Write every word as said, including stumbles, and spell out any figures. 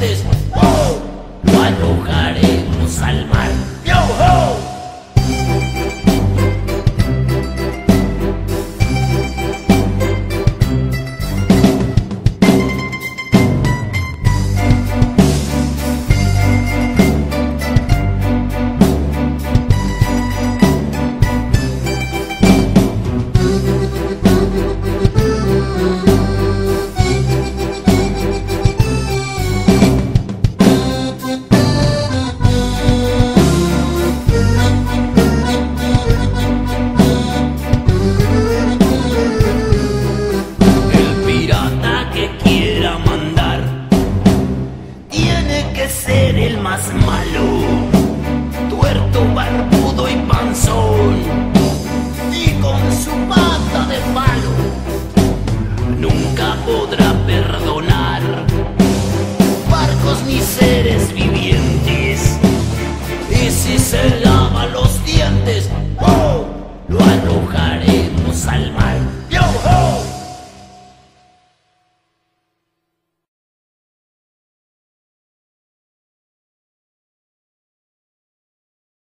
montes. ¡Oh! Lo arrojaremos al mar. ¡Yo, ho! Ser el más malo, tuerto, barbudo y panzón, y con su pata de palo nunca podrá perdonar barcos ni seres vivientes. Ese es el